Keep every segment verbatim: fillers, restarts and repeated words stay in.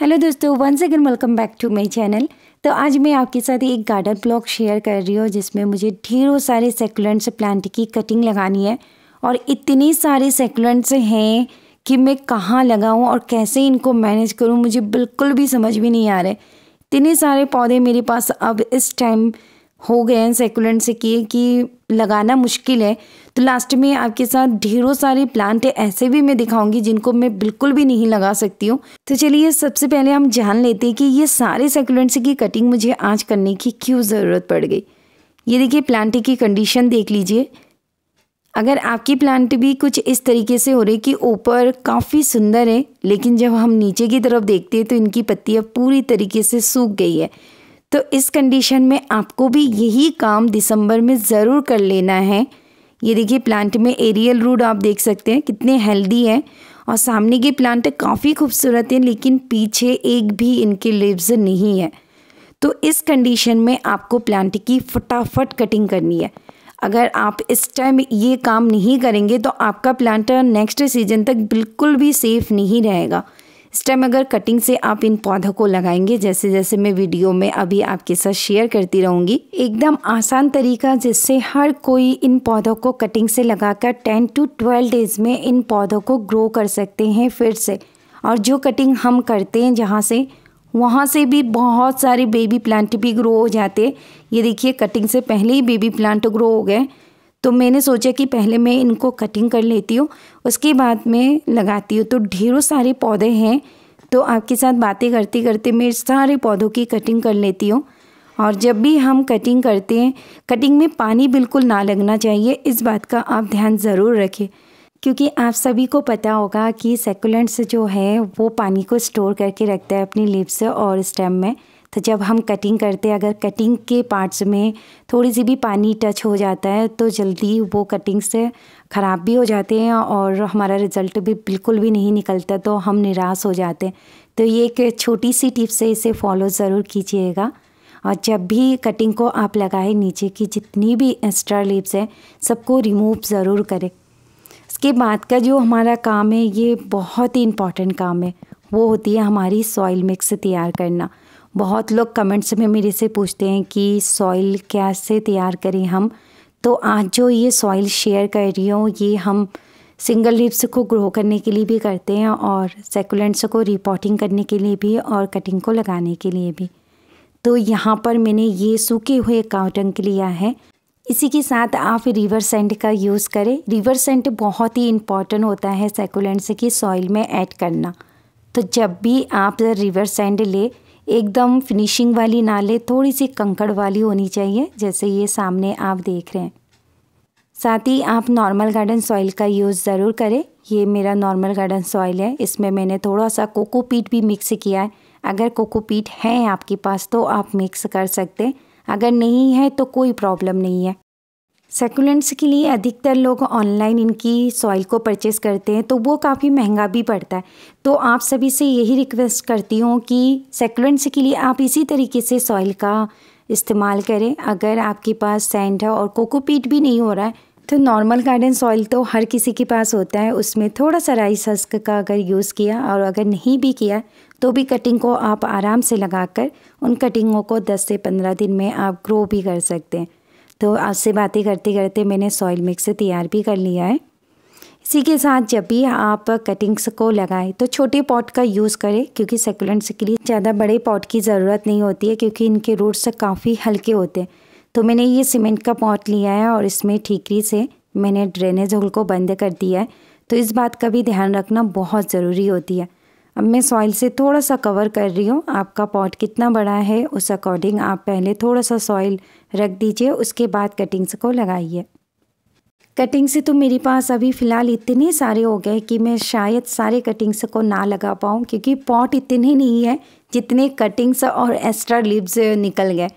Hello दोस्तों, once again welcome back to my channel. तो आज मैं आपके साथ एक गार्डन ब्लॉग शेयर कर रही हूँ जिसमें मुझे ढेरों सारे सेक्युलेंट्स प्लांट की कटिंग लगानी है। और इतने सारे सेक्युलेंट्स हैं कि मैं कहाँ लगाऊँ और कैसे इनको मैनेज करूँ मुझे बिल्कुल भी समझ भी नहीं आ रहा है। इतने सारे पौधे मेरे पास अब इस टाइम हो गए हैं सेक्युलेंट्स के कि लगाना मुश्किल है। तो लास्ट में आपके साथ ढेरों सारे प्लांट ऐसे भी मैं दिखाऊंगी जिनको मैं बिल्कुल भी नहीं लगा सकती हूँ। तो चलिए सबसे पहले हम जान लेते हैं कि ये सारे सेक्युलेंट्स की कटिंग मुझे आज करने की क्यों ज़रूरत पड़ गई। ये देखिए प्लांट की कंडीशन देख लीजिए। अगर आपकी प्लांट भी कुछ इस तरीके से हो रही कि ऊपर काफ़ी सुंदर है, लेकिन जब हम नीचे की तरफ देखते हैं तो इनकी पत्तियाँ पूरी तरीके से सूख गई है। तो इस कंडीशन में आपको भी यही काम दिसंबर में ज़रूर कर लेना है। ये देखिए प्लांट में एरियल रूट आप देख सकते हैं कितने हेल्दी हैं और सामने के प्लांट काफ़ी खूबसूरत हैं, लेकिन पीछे एक भी इनके लीव्स नहीं है। तो इस कंडीशन में आपको प्लांट की फटाफट कटिंग करनी है। अगर आप इस टाइम ये काम नहीं करेंगे तो आपका प्लांट नेक्स्ट सीजन तक बिल्कुल भी सेफ नहीं रहेगा। इस टाइम अगर कटिंग से आप इन पौधों को लगाएंगे, जैसे जैसे मैं वीडियो में अभी आपके साथ शेयर करती रहूँगी, एकदम आसान तरीका जिससे हर कोई इन पौधों को कटिंग से लगाकर टेन टू ट्वेल्व डेज़ में इन पौधों को ग्रो कर सकते हैं फिर से। और जो कटिंग हम करते हैं जहाँ से वहाँ से भी बहुत सारे बेबी प्लांट भी ग्रो हो जाते हैं। ये देखिए कटिंग से पहले ही बेबी प्लांट ग्रो हो गए। तो मैंने सोचा कि पहले मैं इनको कटिंग कर लेती हूँ, उसके बाद मैं लगाती हूँ। तो ढेरों सारे पौधे हैं, तो आपके साथ बातें करते करते मैं सारे पौधों की कटिंग कर लेती हूँ। और जब भी हम कटिंग करते हैं, कटिंग में पानी बिल्कुल ना लगना चाहिए, इस बात का आप ध्यान ज़रूर रखें, क्योंकि आप सभी को पता होगा कि सेक्युलेंट्स जो है वो पानी को स्टोर करके रखता है अपनी लीव्स और स्टेम में। तो जब हम कटिंग करते हैं, अगर कटिंग के पार्ट्स में थोड़ी सी भी पानी टच हो जाता है तो जल्दी वो कटिंग से ख़राब भी हो जाते हैं और हमारा रिज़ल्ट भी बिल्कुल भी नहीं निकलता, तो हम निराश हो जाते हैं। तो ये एक छोटी सी टिप्स है, इसे फॉलो ज़रूर कीजिएगा। और जब भी कटिंग को आप लगाएं, नीचे की जितनी भी एक्स्ट्रा लीव्स हैं सबको रिमूव ज़रूर करें। उसके बाद का जो हमारा काम है, ये बहुत ही इम्पॉर्टेंट काम है, वो होती है हमारी सॉइल मिक्स तैयार करना। बहुत लोग कमेंट्स में मेरे से पूछते हैं कि सॉइल कैसे तैयार करें हम। तो आज जो ये सॉइल शेयर कर रही हूँ, ये हम सिंगल लीव्स को ग्रो करने के लिए भी करते हैं और सेक्युलेंट्स को रिपोर्टिंग करने के लिए भी और कटिंग को लगाने के लिए भी। तो यहाँ पर मैंने ये सूखे हुए काउटंक लिया है। इसी के साथ आप रिवर सेंट का यूज़ करें। रिवर सेंट बहुत ही इम्पॉर्टेंट होता है सेक्युलेंट्स की सॉइल में ऐड करना। तो जब भी आप रिवर सेंट ले, एकदम फिनिशिंग वाली ना ले, थोड़ी सी कंकड़ वाली होनी चाहिए, जैसे ये सामने आप देख रहे हैं। साथ ही आप नॉर्मल गार्डन सॉइल का यूज़ ज़रूर करें। ये मेरा नॉर्मल गार्डन सॉइल है, इसमें मैंने थोड़ा सा कोकोपीट भी मिक्स किया है। अगर कोकोपीट है आपके पास तो आप मिक्स कर सकते हैं, अगर नहीं है तो कोई प्रॉब्लम नहीं है। सेक्युलेंट्स के लिए अधिकतर लोग ऑनलाइन इनकी सॉइल को परचेस करते हैं, तो वो काफ़ी महंगा भी पड़ता है। तो आप सभी से यही रिक्वेस्ट करती हूँ कि सेक्युलेंट्स के लिए आप इसी तरीके से सॉइल का इस्तेमाल करें। अगर आपके पास सैंड है और कोकोपीट भी नहीं हो रहा है तो नॉर्मल गार्डन सॉइल तो हर किसी के पास होता है, उसमें थोड़ा सा राइस हस्क का अगर यूज़ किया और अगर नहीं भी किया तो भी कटिंग को आप आराम से लगाकर उन कटिंगों को दस से पंद्रह दिन में आप ग्रो भी कर सकते हैं। तो आपसे बातें करते करते मैंने सॉइल मिक्स तैयार भी कर लिया है। इसी के साथ जब भी आप कटिंग्स को लगाएं तो छोटे पॉट का यूज़ करें, क्योंकि सेक्युलेंट्स के लिए ज़्यादा बड़े पॉट की ज़रूरत नहीं होती है, क्योंकि इनके रूट्स काफ़ी हल्के होते हैं। तो मैंने ये सीमेंट का पॉट लिया है और इसमें ठीकरी से मैंने ड्रेनेज होल को बंद कर दिया है। तो इस बात का भी ध्यान रखना बहुत ज़रूरी होती है। अब मैं सॉइल से थोड़ा सा कवर कर रही हूँ। आपका पॉट कितना बड़ा है उस अकॉर्डिंग आप पहले थोड़ा सा सॉइल रख दीजिए, उसके बाद कटिंग्स को लगाइए। कटिंग्स तो मेरे पास अभी फ़िलहाल इतने सारे हो गए कि मैं शायद सारे कटिंग्स को ना लगा पाऊँ, क्योंकि पॉट इतने नहीं है जितने कटिंग्स और एक्स्ट्रा लीव्स निकल गए।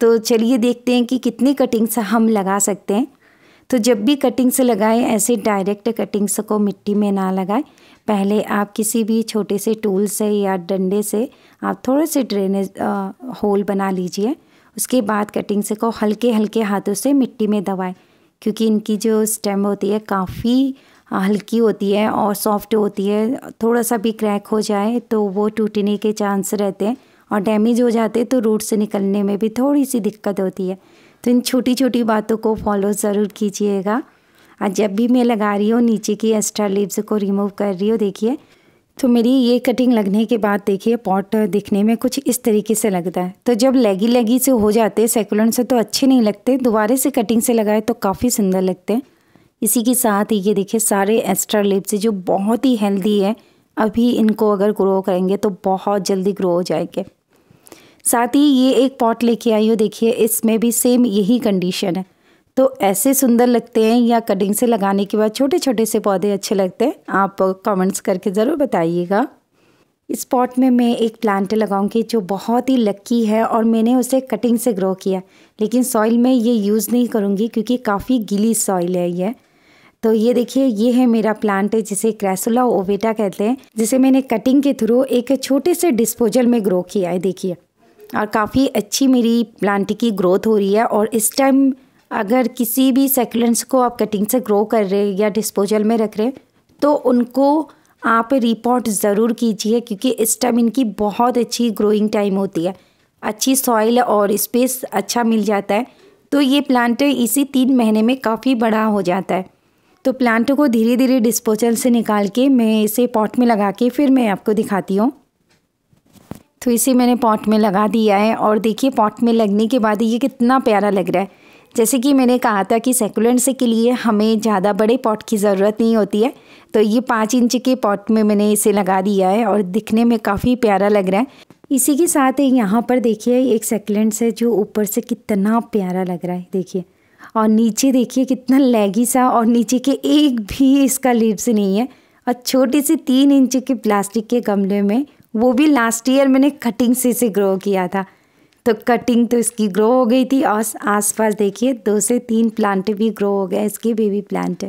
तो चलिए देखते हैं कि कितनी कटिंग्स हम लगा सकते हैं। तो जब भी कटिंग्स लगाएं, ऐसे डायरेक्ट कटिंग्स को मिट्टी में ना लगाएं। पहले आप किसी भी छोटे से टूल से या डंडे से आप थोड़े से ड्रेनेज होल बना लीजिए, उसके बाद कटिंग्स को हल्के हल्के हाथों से मिट्टी में दबाएं, क्योंकि इनकी जो स्टेम होती है काफ़ी हल्की होती है और सॉफ्ट होती है, थोड़ा सा भी क्रैक हो जाए तो वो टूटने के चांस रहते हैं और डैमेज हो जाते हैं तो रूट से निकलने में भी थोड़ी सी दिक्कत होती है। तो इन छोटी छोटी बातों को फॉलो ज़रूर कीजिएगा। आज जब भी मैं लगा रही हूँ नीचे की एक्स्ट्रा लीव्स को रिमूव कर रही हूँ, देखिए तो मेरी ये कटिंग लगने के बाद देखिए पॉट दिखने में कुछ इस तरीके से लगता है। तो जब लेगी लेगी से हो जाते हैं सेकुलेंट से तो अच्छे नहीं लगते, दोबारा से कटिंग से लगाए तो काफ़ी सुंदर लगते हैं। इसी के साथ ये देखिए सारे एक्स्ट्रा लीव्स जो बहुत ही हेल्दी है, अभी इनको अगर ग्रो करेंगे तो बहुत जल्दी ग्रो हो जाएंगे। साथ ही ये एक पॉट लेके आई हूँ, देखिए इसमें भी सेम यही कंडीशन है। तो ऐसे सुंदर लगते हैं या कटिंग से लगाने के बाद छोटे छोटे से पौधे अच्छे लगते हैं, आप कमेंट्स करके ज़रूर बताइएगा। इस पॉट में मैं एक प्लांट लगाऊंगी जो बहुत ही लकी है और मैंने उसे कटिंग से ग्रो किया, लेकिन सॉइल में ये यूज़ नहीं करूँगी क्योंकि काफ़ी गीली सॉइल है ये। तो ये देखिए ये है मेरा प्लांट जिसे क्रेसुला ओवेटा कहते हैं, जिसे मैंने कटिंग के थ्रू एक छोटे से डिस्पोजल में ग्रो किया है। देखिए और काफ़ी अच्छी मेरी प्लांट की ग्रोथ हो रही है। और इस टाइम अगर किसी भी सेक्युलेंट्स को आप कटिंग से ग्रो कर रहे हैं या डिस्पोजल में रख रहे हैं तो उनको आप रिपोर्ट ज़रूर कीजिए क्योंकि इस टाइम इनकी बहुत अच्छी ग्रोइंग टाइम होती है, अच्छी सॉइल और स्पेस अच्छा मिल जाता है। तो ये प्लांट इसी तीन महीने में काफ़ी बड़ा हो जाता है। तो प्लांट को धीरे धीरे डिस्पोजल से निकाल के मैं इसे पॉट में लगा के फिर मैं आपको दिखाती हूँ। तो इसे मैंने पॉट में लगा दिया है और देखिए पॉट में लगने के बाद ये कितना प्यारा लग रहा है। जैसे कि मैंने कहा था कि सेकुलेंट्स के लिए हमें ज़्यादा बड़े पॉट की ज़रूरत नहीं होती है, तो ये पाँच इंच के पॉट में मैंने इसे लगा दिया है और दिखने में काफ़ी प्यारा लग रहा है। इसी के साथ यहाँ पर देखिए एक सेकुलेंट्स है जो ऊपर से कितना प्यारा लग रहा है, देखिए और नीचे देखिए कितना लेगी सा और नीचे के एक भी इसका लीव्स नहीं है। और छोटे से तीन इंच के प्लास्टिक के गमले में, वो भी लास्ट ईयर मैंने कटिंग से इसे ग्रो किया था, तो कटिंग तो इसकी ग्रो हो गई थी और आसपास देखिए दो से तीन प्लांट भी ग्रो हो गए इसके, बेबी प्लांट।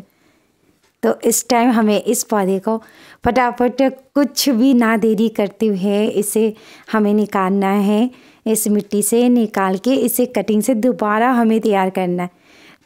तो इस टाइम हमें इस पौधे को फटाफट कुछ भी ना देरी करते हुए इसे हमें निकालना है, इस मिट्टी से निकाल के इसे कटिंग से दोबारा हमें तैयार करना है।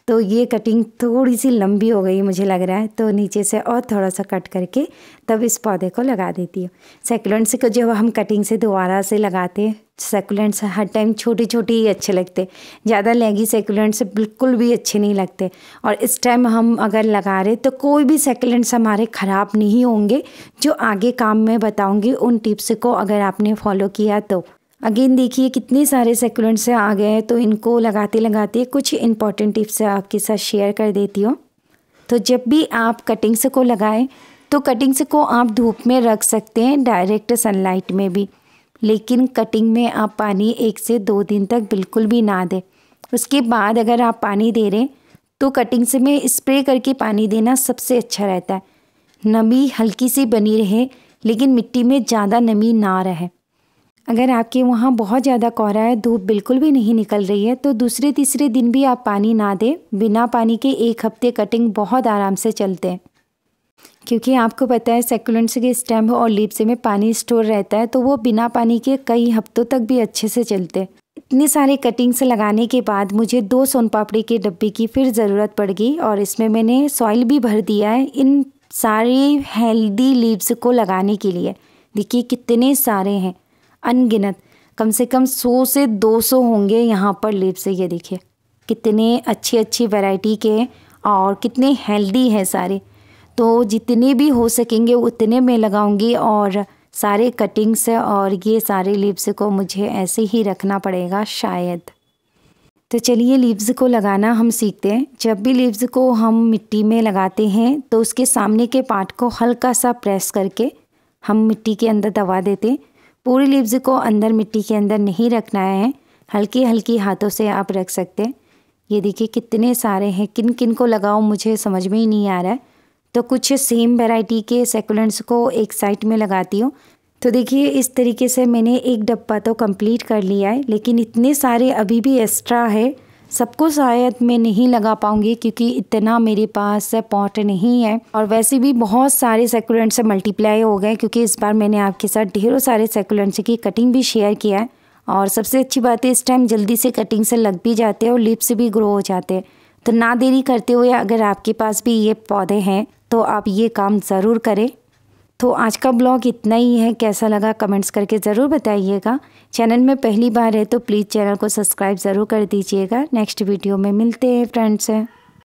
तो ये कटिंग थोड़ी सी लंबी हो गई मुझे लग रहा है, तो नीचे से और थोड़ा सा कट करके तब इस पौधे को लगा देती हूँ। सेकुलेंट्स को जब हम कटिंग से दोबारा से लगाते हैं, सेकुलेंट्स हर टाइम छोटे छोटे ही अच्छे लगते, ज़्यादा लेगी सेकुलेंट्स बिल्कुल भी अच्छे नहीं लगते। और इस टाइम हम अगर लगा रहे तो कोई भी सेकुलेंट्स हमारे ख़राब नहीं होंगे, जो आगे काम में बताऊँगी उन टिप्स को अगर आपने फॉलो किया तो। अगेन देखिए कितने सारे सेकुलेंट्स आ गए हैं, तो इनको लगाते लगाते कुछ इंपॉर्टेंट टिप्स आपके साथ शेयर कर देती हूँ। तो जब भी आप कटिंग्स को लगाएं तो कटिंग्स को आप धूप में रख सकते हैं, डायरेक्ट सनलाइट में भी, लेकिन कटिंग में आप पानी एक से दो दिन तक बिल्कुल भी ना दें। उसके बाद अगर आप पानी दे रहे हैं तो कटिंग्स में स्प्रे करके पानी देना सबसे अच्छा रहता है। नमी हल्की सी बनी रहे लेकिन मिट्टी में ज़्यादा नमी ना रहे। अगर आपके वहाँ बहुत ज़्यादा कोहरा है, धूप बिल्कुल भी नहीं निकल रही है, तो दूसरे तीसरे दिन भी आप पानी ना दें। बिना पानी के एक हफ्ते कटिंग बहुत आराम से चलते हैं, क्योंकि आपको पता है सेकुलेंट्स के स्टेम और लीव्स में पानी स्टोर रहता है, तो वो बिना पानी के कई हफ्तों तक भी अच्छे से चलते हैं। इतने सारे कटिंग्स लगाने के बाद मुझे दो सोनपापड़ी के डब्बे की फिर ज़रूरत पड़ गई और इसमें मैंने सॉइल भी भर दिया है इन सारे हेल्दी लीव्स को लगाने के लिए। देखिए कितने सारे हैं, अनगिनत, कम से कम सौ से दो सौ होंगे यहाँ पर लीव्स। ये देखिए कितने अच्छी अच्छी वैरायटी के और कितने हेल्दी हैं सारे। तो जितने भी हो सकेंगे उतने मैं लगाऊंगी और सारे कटिंग्स और ये सारे लीव्स को मुझे ऐसे ही रखना पड़ेगा शायद। तो चलिए लीव्स को लगाना हम सीखते हैं। जब भी लीव्स को हम मिट्टी में लगाते हैं तो उसके सामने के पार्ट को हल्का सा प्रेस करके हम मिट्टी के अंदर दबा देते हैं। पूरी लीव्स को अंदर मिट्टी के अंदर नहीं रखना है, हल्की हल्की हाथों से आप रख सकते हैं। ये देखिए कितने सारे हैं, किन किन को लगाओ मुझे समझ में ही नहीं आ रहा है। तो कुछ सेम वैरायटी के सेकुलेंट्स को एक साइड में लगाती हूँ। तो देखिए इस तरीके से मैंने एक डब्बा तो कंप्लीट कर लिया है, लेकिन इतने सारे अभी भी एक्स्ट्रा है, सबको शायद मैं नहीं लगा पाऊँगी क्योंकि इतना मेरे पास पॉट नहीं है। और वैसे भी बहुत सारे सेकुलेंट्स से मल्टीप्लाई हो गए क्योंकि इस बार मैंने आपके साथ ढेरों सारे सेकुलेंट्स की कटिंग भी शेयर किया है। और सबसे अच्छी बात है इस टाइम जल्दी से कटिंग से लग भी जाते हैं और लीव्स भी ग्रो हो जाते हैं। तो ना देरी करते हुए अगर आपके पास भी ये पौधे हैं तो आप ये काम ज़रूर करें। तो आज का ब्लॉग इतना ही है, कैसा लगा कमेंट्स करके ज़रूर बताइएगा। चैनल में पहली बार है तो प्लीज़ चैनल को सब्सक्राइब ज़रूर कर दीजिएगा। नेक्स्ट वीडियो में मिलते हैं फ्रेंड्स।